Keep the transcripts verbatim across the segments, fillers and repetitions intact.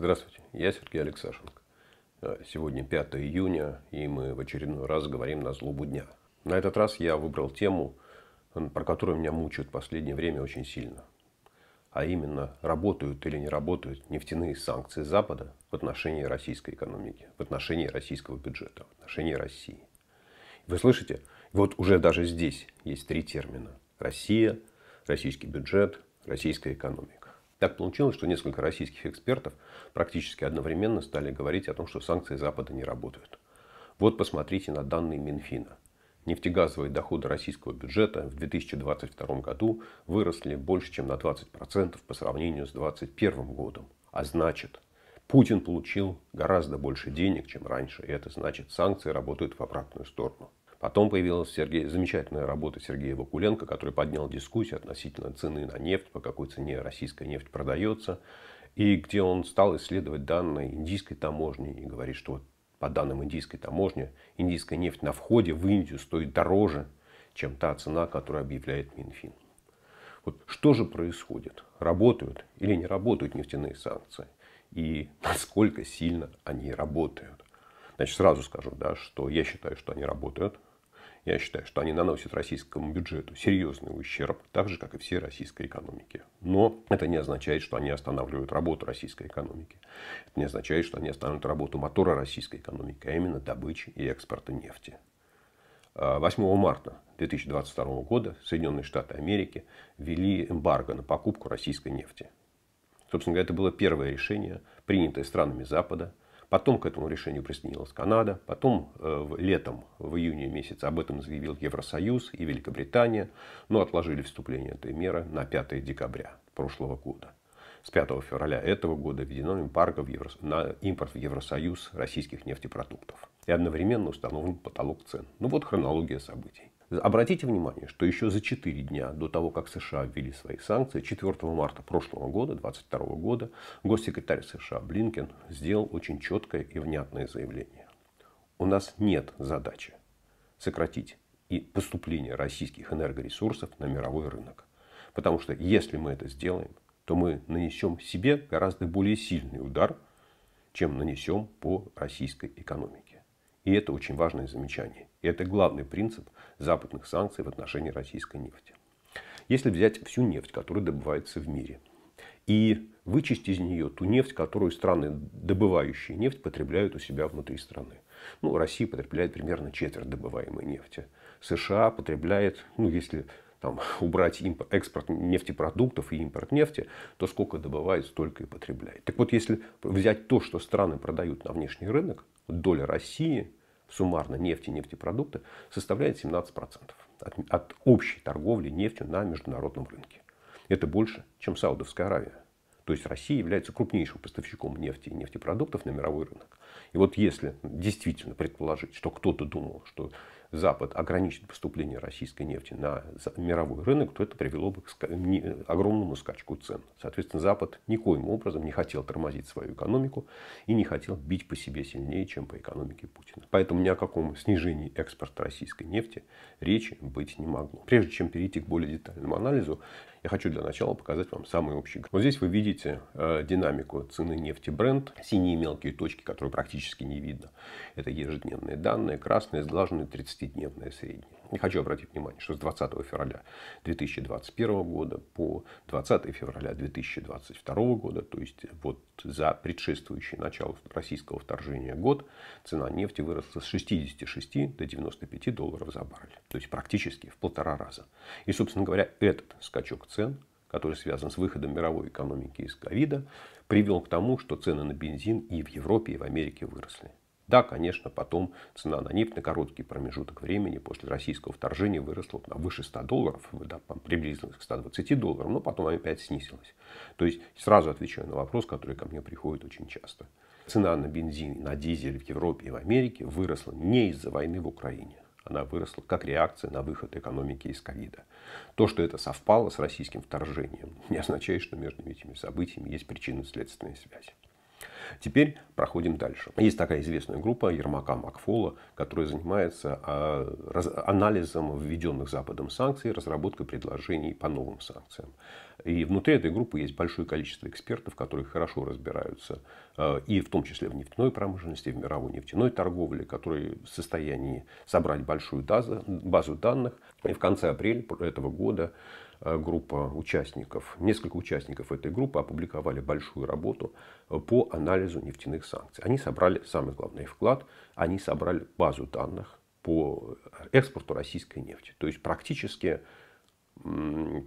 Здравствуйте, я Сергей Алексашенко. Сегодня пятое июня, и мы в очередной раз говорим на злобу дня. На этот раз я выбрал тему, про которую меня мучают в последнее время очень сильно. А именно, работают или не работают нефтяные санкции Запада в отношении российской экономики, в отношении российского бюджета, в отношении России. Вы слышите? Вот уже даже здесь есть три термина. Россия, российский бюджет, российская экономика. Так получилось, что несколько российских экспертов практически одновременно стали говорить о том, что санкции Запада не работают. Вот посмотрите на данные Минфина. Нефтегазовые доходы российского бюджета в две тысячи двадцать втором году выросли больше, чем на двадцать процентов по сравнению с две тысячи двадцать первым годом. А значит, Путин получил гораздо больше денег, чем раньше. И это значит, санкции работают в обратную сторону. Потом появилась Сергей, замечательная работа Сергея Вакуленко, который поднял дискуссию относительно цены на нефть, по какой цене российская нефть продается, и где он стал исследовать данные индийской таможни и говорит, что по данным индийской таможни, индийская нефть на входе в Индию стоит дороже, чем та цена, которую объявляет Минфин. Вот что же происходит? Работают или не работают нефтяные санкции? И насколько сильно они работают? Значит, сразу скажу, да, что я считаю, что они работают. Я считаю, что они наносят российскому бюджету серьезный ущерб, так же, как и всей российской экономике. Но это не означает, что они останавливают работу российской экономики. Это не означает, что они останавливают работу мотора российской экономики, а именно добычи и экспорта нефти. восьмого марта две тысячи двадцать второго года Соединенные Штаты Америки ввели эмбарго на покупку российской нефти. Собственно говоря, это было первое решение, принятое странами Запада. Потом к этому решению присоединилась Канада, потом э, летом, в июне месяце, об этом заявил Евросоюз и Великобритания, но отложили вступление этой меры на пятое декабря прошлого года. С пятого февраля этого года введено эмбарго в Евро... на импорт в Евросоюз российских нефтепродуктов. И одновременно установлен потолок цен. Ну вот хронология событий. Обратите внимание, что еще за четыре дня до того, как США ввели свои санкции, четвёртого марта прошлого года, две тысячи двадцать второго года, госсекретарь США Блинкен сделал очень четкое и внятное заявление. У нас нет задачи сократить и поступление российских энергоресурсов на мировой рынок. Потому что если мы это сделаем, то мы нанесем себе гораздо более сильный удар, чем нанесем по российской экономике. И это очень важное замечание. И это главный принцип западных санкций в отношении российской нефти. Если взять всю нефть, которая добывается в мире, и вычесть из нее ту нефть, которую страны, добывающие нефть, потребляют у себя внутри страны. Ну, Россия потребляет примерно четверть добываемой нефти. США потребляет, ну, если там, убрать импорт, экспорт нефтепродуктов и импорт нефти, то сколько добывает, столько и потребляет. Так вот, если взять то, что страны продают на внешний рынок, доля России суммарно нефти и нефтепродукты составляет семнадцать процентов от, от общей торговли нефтью на международном рынке. Это больше, чем Саудовская Аравия. То есть Россия является крупнейшим поставщиком нефти и нефтепродуктов на мировой рынок. И вот если действительно предположить, что кто-то думал, что Запад ограничит поступление российской нефти на мировой рынок, то это привело бы к огромному скачку цен. Соответственно, Запад никоим образом не хотел тормозить свою экономику и не хотел бить по себе сильнее, чем по экономике Путина. Поэтому ни о каком снижении экспорта российской нефти речи быть не могло. Прежде чем перейти к более детальному анализу, я хочу для начала показать вам самый общий. Вот здесь вы видите э, динамику цены нефти Brent. Синие мелкие точки, которые практически не видно. Это ежедневные данные, красные сглаженные тридцатидневные средние. Я хочу обратить внимание, что с двадцатого февраля две тысячи двадцать первого года по двадцатое февраля две тысячи двадцать второго года, то есть вот за предшествующий начало российского вторжения год, цена нефти выросла с шестидесяти шести до девяноста пяти долларов за баррель. То есть практически в полтора раза. И, собственно говоря, этот скачок цен, который связан с выходом мировой экономики из ковида, привел к тому, что цены на бензин и в Европе, и в Америке выросли. Да, конечно, потом цена на нефть на короткий промежуток времени после российского вторжения выросла на выше ста долларов, да, приблизилась к ста двадцати долларам, но потом опять снизилась. То есть сразу отвечаю на вопрос, который ко мне приходит очень часто. Цена на бензин, на дизель в Европе и в Америке выросла не из-за войны в Украине. Она выросла как реакция на выход экономики из ковида. То, что это совпало с российским вторжением, не означает, что между этими событиями есть причинно-следственная связь. Теперь проходим дальше. Есть такая известная группа Ермака Макфола, которая занимается анализом введенных Западом санкций, разработкой предложений по новым санкциям. И внутри этой группы есть большое количество экспертов, которые хорошо разбираются, и в том числе в нефтяной промышленности, в мировой нефтяной торговле, которые в состоянии собрать большую базу, базу данных. И в конце апреля этого года группа участников, несколько участников этой группы опубликовали большую работу по анализу нефтяных санкций. Они собрали, самый главный вклад, они собрали базу данных по экспорту российской нефти. То есть практически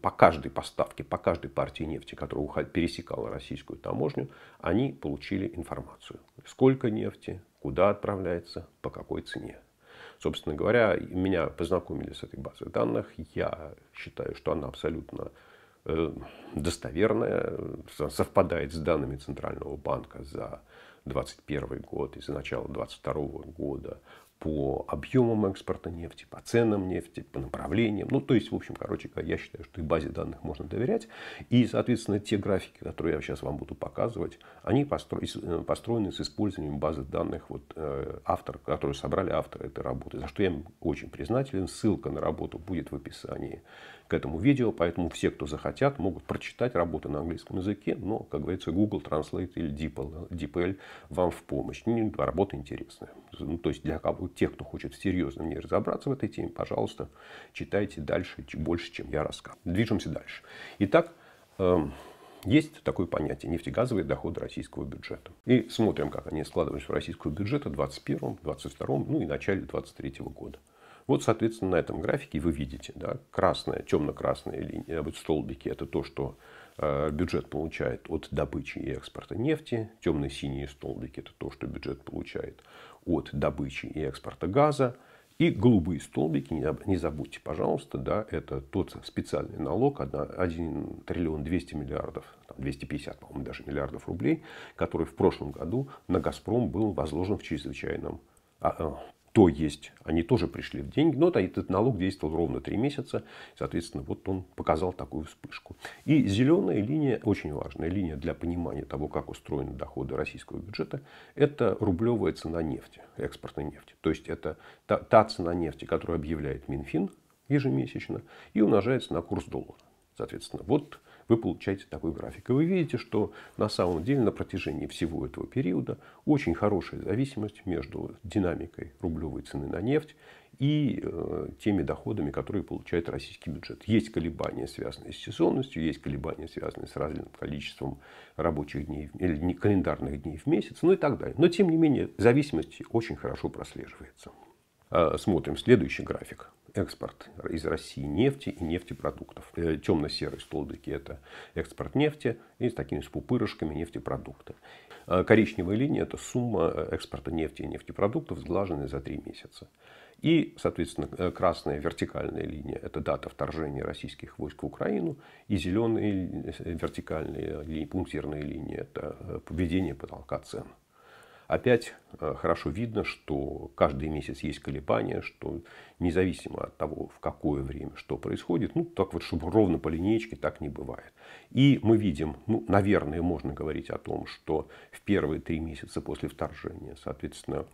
по каждой поставке, по каждой партии нефти, которая пересекала российскую таможню, они получили информацию. Сколько нефти, куда отправляется, по какой цене. Собственно говоря, меня познакомили с этой базой данных. Я считаю, что она абсолютно достоверная, совпадает с данными Центрального банка за две тысячи двадцать первый год и за начало две тысячи двадцать второго года по объемам экспорта нефти, по ценам нефти, по направлениям. Ну, то есть, в общем, короче, я считаю, что и базе данных можно доверять. И, соответственно, те графики, которые я сейчас вам буду показывать, они построены с использованием базы данных, вот, автор, которые собрали авторы этой работы, за что я им очень признателен. Ссылка на работу будет в описании к этому видео, поэтому все, кто захотят, могут прочитать работу на английском языке, но, как говорится, Google Translate или ди пи эл вам в помощь. Работа интересная. Ну, то есть, для кого тех, кто хочет серьезно не разобраться в этой теме, пожалуйста, читайте дальше, больше, чем я рассказывал. Движемся дальше. Итак, есть такое понятие нефтегазовые доходы российского бюджета. И смотрим, как они складываются в российского бюджета в две тысячи двадцать первом, две тысячи двадцать втором, ну и начале две тысячи двадцать третьего года. Вот, соответственно, на этом графике вы видите, да, красная, темно-красная линия, вот столбики, это то, что бюджет получает от добычи и экспорта нефти. Темно-синие столбики – это то, что бюджет получает от добычи и экспорта газа. И голубые столбики, не забудьте, пожалуйста, да, это тот специальный налог, один триллион двести миллиардов, двести пятьдесят, по-моему, даже миллиардов рублей, который в прошлом году на «Газпром» был возложен в чрезвычайном порядке. То есть, они тоже пришли в деньги, но этот налог действовал ровно три месяца, соответственно, вот он показал такую вспышку. И зеленая линия, очень важная линия для понимания того, как устроены доходы российского бюджета, это рублевая цена нефти, экспортной нефти. То есть, это та, та цена нефти, которую объявляет Минфин ежемесячно и умножается на курс доллара. Соответственно, вот вы получаете такой график. И вы видите, что на самом деле на протяжении всего этого периода очень хорошая зависимость между динамикой рублевой цены на нефть и э, теми доходами, которые получает российский бюджет. Есть колебания, связанные с сезонностью, есть колебания, связанные с разным количеством рабочих дней или календарных дней в месяц, ну и так далее. Но тем не менее зависимость очень хорошо прослеживается. Смотрим следующий график. Экспорт из России нефти и нефтепродуктов. Темно-серые столбики – это экспорт нефти и с такими с пупырышками нефтепродукты. Коричневая линия – это сумма экспорта нефти и нефтепродуктов, сглаженная за три месяца. И, соответственно, красная вертикальная линия – это дата вторжения российских войск в Украину. И зеленые вертикальные пунктирные линии – это поведение потолка цен. Опять хорошо видно, что каждый месяц есть колебания, что независимо от того, в какое время что происходит, ну так вот, чтобы ровно по линеечке, так не бывает. И мы видим, ну, наверное, можно говорить о том, что в первые три месяца после вторжения, соответственно,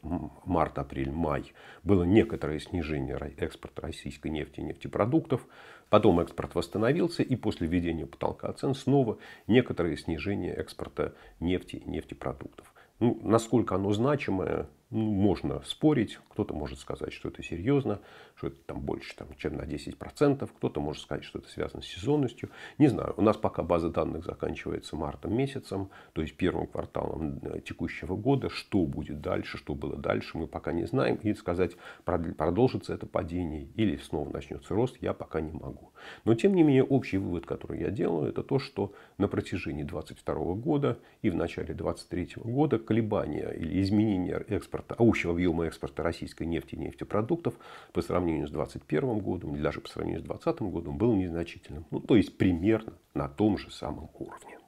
март, апрель, май, было некоторое снижение экспорта российской нефти и нефтепродуктов. Потом экспорт восстановился, и после введения потолка цен снова некоторое снижение экспорта нефти и нефтепродуктов. Ну, насколько оно значимое, ну, можно спорить. Кто-то может сказать, что это серьезно, что это там больше, там, чем на десять процентов. Кто-то может сказать, что это связано с сезонностью. Не знаю, у нас пока база данных заканчивается мартом месяцем, то есть первым кварталом текущего года. Что будет дальше, что было дальше, мы пока не знаем. И сказать, продолжится это падение или снова начнется рост, я пока не могу. Но тем не менее, общий вывод, который я делаю, это то, что на протяжении две тысячи двадцать второго года и в начале две тысячи двадцать третьего года колебания или изменения экспорта, общего объема экспорта российской нефти и нефтепродуктов по сравнению с две тысячи двадцать первым годом или даже по сравнению с две тысячи двадцатым годом был незначительным. Ну, то есть примерно на том же самом уровне.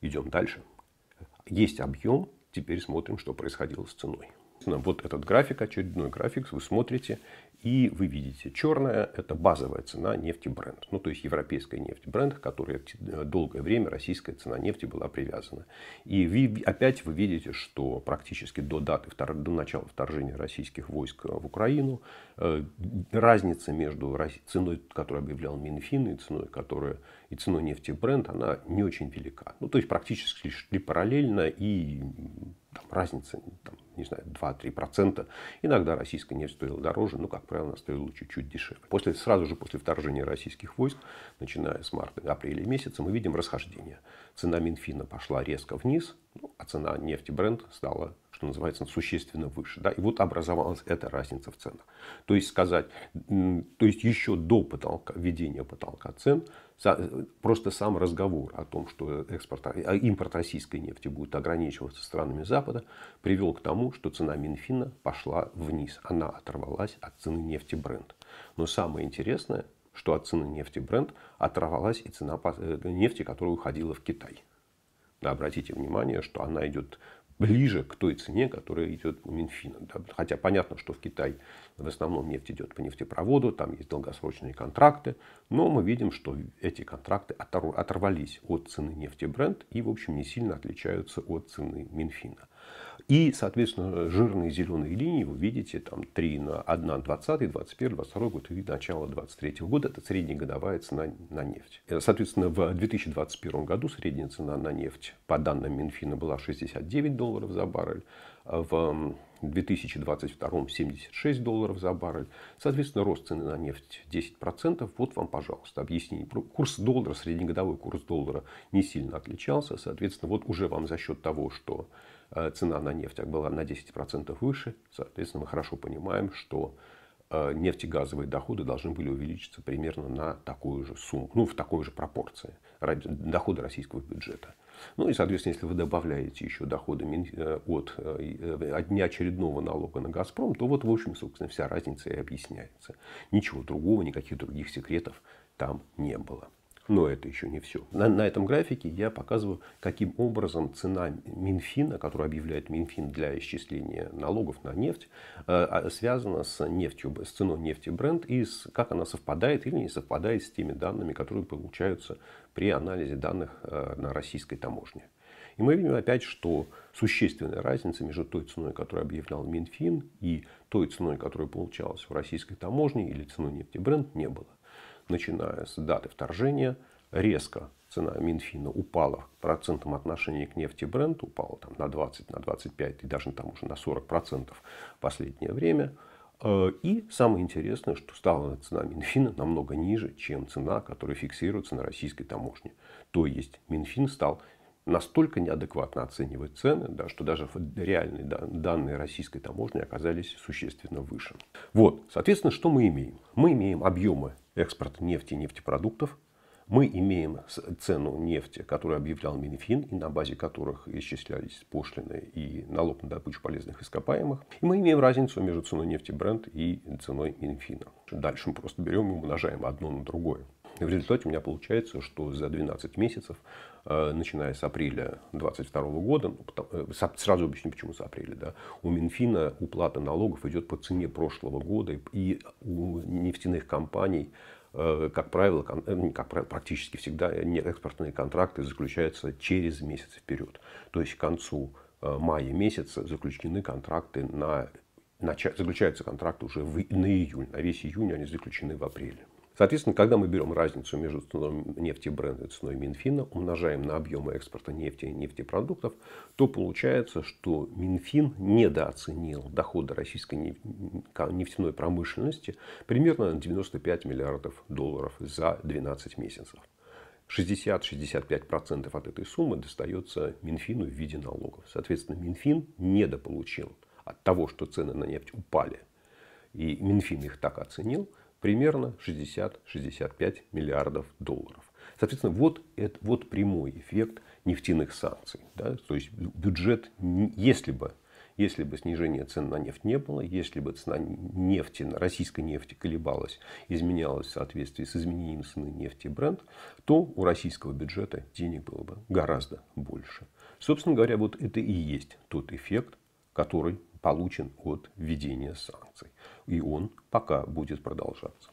Идем дальше. Есть объем. Теперь смотрим, что происходило с ценой. Вот этот график, очередной график, вы смотрите. И вы видите, черная – это базовая цена нефти Brent. Ну, то есть, европейская нефть Brent, к которой долгое время российская цена нефти была привязана. И вы, опять вы видите, что практически до, даты, до начала вторжения российских войск в Украину разница между ценой, которую объявлял Минфин, и ценой, которая, и ценой нефти Brent, она не очень велика. Ну, то есть, практически шли параллельно, и там, разница, там, не знаю, два-три процента. Иногда российская нефть стоила дороже, но, как правило, она стоила чуть-чуть дешевле. После, сразу же после вторжения российских войск, начиная с марта-апреля месяца, мы видим расхождение. Цена Минфина пошла резко вниз, ну, а цена нефти Brent стала, что называется, существенно выше. Да? И вот образовалась эта разница в ценах. То есть, сказать, то есть еще до потолка, введения потолка цен, просто сам разговор о том, что экспорт, импорт российской нефти будет ограничиваться странами Запада, привел к тому, что цена Минфина пошла вниз. Она оторвалась от цены нефти Brent. Но самое интересное, что от цены нефти Brent оторвалась и цена нефти, которая уходила в Китай. Да, обратите внимание, что она идет ближе к той цене, которая идет у Минфина. Да? Хотя понятно, что в Китай в основном нефть идет по нефтепроводу, там есть долгосрочные контракты, но мы видим, что эти контракты оторвались от цены нефти Brent и, в общем, не сильно отличаются от цены Минфина. И, соответственно, жирные зеленые линии вы видите, там три на один, двадцатый, двадцать первый, двадцать второй год и начало двадцать третьего года. Это среднегодовая цена на нефть. Соответственно, в две тысячи двадцать первом году средняя цена на нефть, по данным Минфина, была шестьдесят девять долларов за баррель. В две тысячи двадцать втором семьдесят шесть долларов за баррель. Соответственно, рост цены на нефть десять процентов. Вот вам, пожалуйста, объяснение. Курс доллара, среднегодовой курс доллара не сильно отличался. Соответственно, вот уже вам за счет того, что цена на нефть была на десять процентов выше, соответственно, мы хорошо понимаем, что нефтегазовые доходы должны были увеличиться примерно на такую же сумму, ну, в такой же пропорции дохода российского бюджета. Ну и, соответственно, если вы добавляете еще доходы от, от неочередного налога на «Газпром», то вот, в общем, собственно, вся разница и объясняется. Ничего другого, никаких других секретов там не было. Но это еще не все. На, на этом графике я показываю, каким образом цена Минфина, которую объявляет Минфин для исчисления налогов на нефть, э, связана с, нефтью, с ценой нефти Brent и с, как она совпадает или не совпадает с теми данными, которые получаются при анализе данных э, на российской таможне. И мы видим опять, что существенная разница между той ценой, которую объявлял Минфин, и той ценой, которая получалась в российской таможне или ценой нефти Brent, не было. Начиная с даты вторжения, резко цена Минфина упала в процентном отношении к нефти Brent, упала там на двадцать, на двадцать пять и даже там уже на сорок процентов в последнее время. И самое интересное, что стала цена Минфина намного ниже, чем цена, которая фиксируется на российской таможне. То есть Минфин стал настолько неадекватно оценивать цены, да, что даже реальные данные российской таможни оказались существенно выше. Вот, соответственно, что мы имеем? Мы имеем объемы экспорта нефти и нефтепродуктов. Мы имеем цену нефти, которую объявлял Минфин, и на базе которых исчислялись пошлины и налог на добычу полезных ископаемых. И мы имеем разницу между ценой нефти Brent и ценой Минфина. Дальше мы просто берем и умножаем одно на другое. И в результате у меня получается, что за двенадцать месяцев, начиная с апреля две тысячи двадцать второго года, сразу объясню, почему с апреля, да, у Минфина уплата налогов идет по цене прошлого года, и у нефтяных компаний, как правило, как правило, практически всегда экспортные контракты заключаются через месяц вперед. То есть к концу мая месяца заключены контракты на, на заключаются контракты уже в, на июль, на весь июнь они заключены в апреле. Соответственно, когда мы берем разницу между ценой нефти Brent и ценой Минфина, умножаем на объемы экспорта нефти и нефтепродуктов, то получается, что Минфин недооценил доходы российской нефтяной промышленности примерно на девяносто пять миллиардов долларов за двенадцать месяцев. шестьдесят-шестьдесят пять процентов от этой суммы достается Минфину в виде налогов. Соответственно, Минфин недополучил от того, что цены на нефть упали, и Минфин их так оценил, примерно шестьдесят-шестьдесят пять миллиардов долларов. Соответственно, вот, это, вот прямой эффект нефтяных санкций. Да? То есть бюджет, если бы, если бы снижения цен на нефть не было, если бы цена нефти, российской нефти колебалась, изменялась в соответствии с изменением цены нефти Brent, то у российского бюджета денег было бы гораздо больше. Собственно говоря, вот это и есть тот эффект, который получен от введения санкций. И он пока будет продолжаться.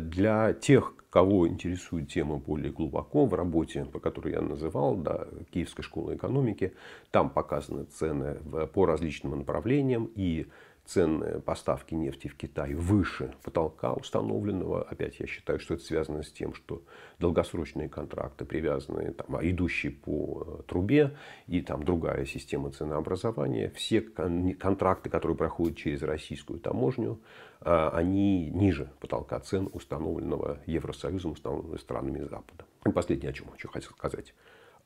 Для тех, кого интересует тема более глубоко, в работе, по которой я называл, да, Киевская школа экономики, там показаны цены по различным направлениям, и цены поставки нефти в Китай выше потолка установленного. Опять я считаю, что это связано с тем, что долгосрочные контракты, привязанные, там, идущие по трубе, и там другая система ценообразования. Все контракты, которые проходят через российскую таможню, они ниже потолка цен, установленного Евросоюзом, установленного странами Запада. И последнее, о чем хочу сказать.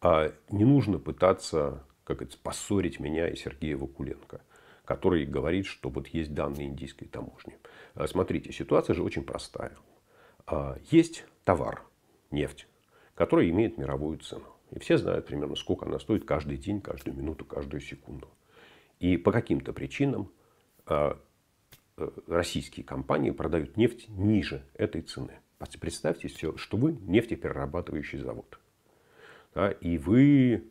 Не нужно пытаться, как это, поссорить меня и Сергея Вакуленко, который говорит, что вот есть данные индийской таможни. Смотрите, ситуация же очень простая. Есть товар, нефть, который имеет мировую цену. И все знают примерно, сколько она стоит каждый день, каждую минуту, каждую секунду. И по каким-то причинам российские компании продают нефть ниже этой цены. Представьте, что вы нефтеперерабатывающий завод. И вы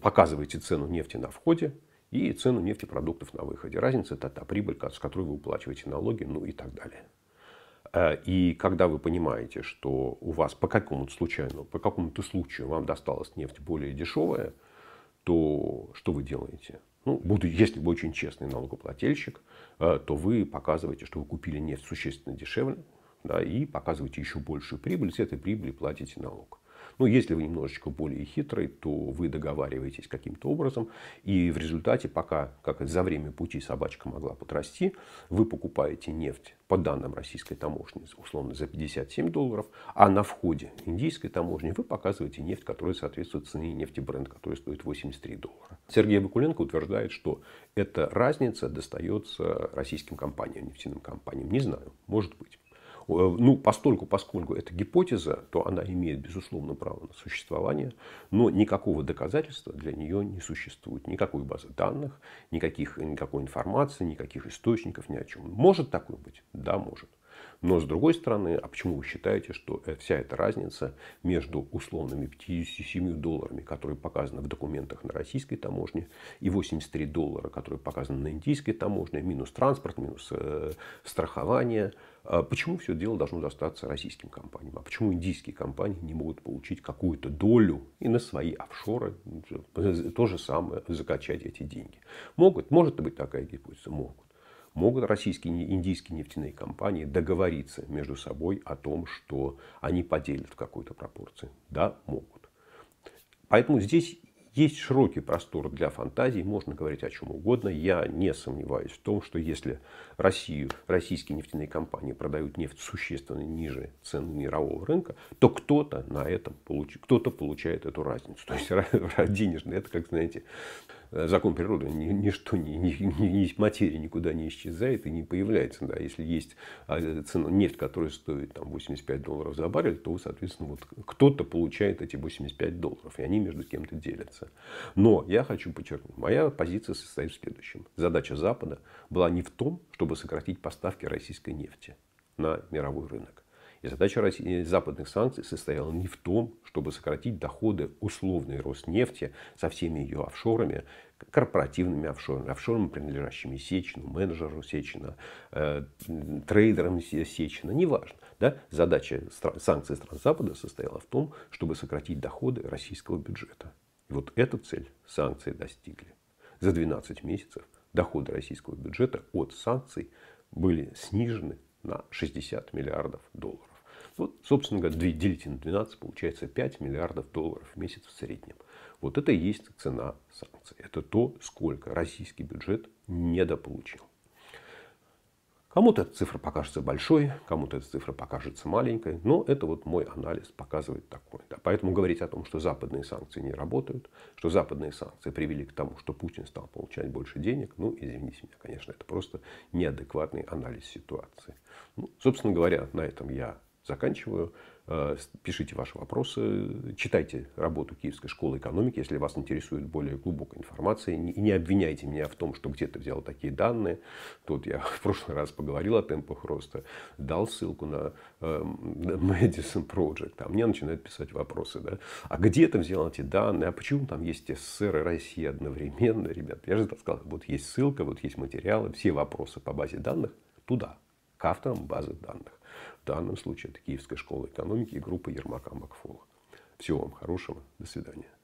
показываете цену нефти на входе и цену нефтепродуктов на выходе. Разница – это та прибыль, с которой вы уплачиваете налоги, ну и так далее. И когда вы понимаете, что у вас по какому-то случаю, по какому-то случаю вам досталась нефть более дешевая, то что вы делаете? Ну, буду, если вы очень честный налогоплательщик, то вы показываете, что вы купили нефть существенно дешевле, да, и показываете еще большую прибыль, с этой прибыли платите налог. Но если вы немножечко более хитрый, то вы договариваетесь каким-то образом. И в результате, пока как за время пути собачка могла подрасти, вы покупаете нефть, по данным российской таможни, условно за пятьдесят семь долларов. А на входе индийской таможни вы показываете нефть, которая соответствует цене нефти Brent, которая стоит восемьдесят три доллара. Сергей Вакуленко утверждает, что эта разница достается российским компаниям, нефтяным компаниям. Не знаю, может быть. Ну, постольку, поскольку это гипотеза, то она имеет, безусловно, право на существование, но никакого доказательства для нее не существует. Никакой базы данных, никаких, никакой информации, никаких источников, ни о чем. Может такое быть? Да, может. Но с другой стороны, а почему вы считаете, что вся эта разница между условными пятьюдесятью семью долларами, которые показаны в документах на российской таможне, и восемьюдесятью трёмя долларами, которые показаны на индийской таможне, минус транспорт, минус э, страхование, э, почему все дело должно достаться российским компаниям? А почему индийские компании не могут получить какую-то долю и на свои офшоры то же самое закачать эти деньги? Могут? Может быть такая гипотеза? Могут. Могут российские и индийские нефтяные компании договориться между собой о том, что они поделят в какой-то пропорции? Да, могут. Поэтому здесь есть широкий простор для фантазии, можно говорить о чем угодно. Я не сомневаюсь в том, что если Россию, российские нефтяные компании продают нефть существенно ниже цены мирового рынка, то кто-то на этом получ... кто-то получает эту разницу. То есть денежный, это, как знаете, закон природы, ничто, ни, ни, ни, материя никуда не исчезает и не появляется. Да. Если есть цена, нефть, которая стоит там, восемьдесят пять долларов за баррель, то, соответственно, вот кто-то получает эти восемьдесят пять долларов, и они между кем-то делятся. Но я хочу подчеркнуть, моя позиция состоит в следующем. Задача Запада была не в том, чтобы сократить поставки российской нефти на мировой рынок. И задача России, западных санкций состояла не в том, чтобы сократить доходы условной Роснефти со всеми ее офшорами, корпоративными офшорами, офшорами, принадлежащими Сечину, менеджеру Сечина, э, трейдерам Сечина, неважно. Да? Задача стра- санкций стран Запада состояла в том, чтобы сократить доходы российского бюджета. И вот эту цель санкции достигли. За двенадцать месяцев доходы российского бюджета от санкций были снижены на шестьдесят миллиардов долларов. Вот, собственно говоря, делите на двенадцать, получается пять миллиардов долларов в месяц в среднем. Вот это и есть цена санкций. Это то, сколько российский бюджет недополучил. Кому-то эта цифра покажется большой, кому-то эта цифра покажется маленькой, но это вот мой анализ показывает такой. Да. Поэтому говорить о том, что западные санкции не работают, что западные санкции привели к тому, что Путин стал получать больше денег, ну, извините меня, конечно, это просто неадекватный анализ ситуации. Ну, собственно говоря, на этом я заканчиваю. Пишите ваши вопросы, читайте работу Киевской школы экономики, если вас интересует более глубокая информация. И не обвиняйте меня в том, что где-то взял такие данные. Тут я в прошлый раз поговорил о темпах роста, дал ссылку на Maddison Project. А мне начинают писать вопросы. Да? А где ты взял эти данные? А почему там есть СССР и Россия одновременно? Ребят, я же сказал, вот есть ссылка, вот есть материалы, все вопросы по базе данных туда, к авторам базы данных. В данном случае это Киевская школа экономики и группа Ермака Макфола. Всего вам хорошего. До свидания.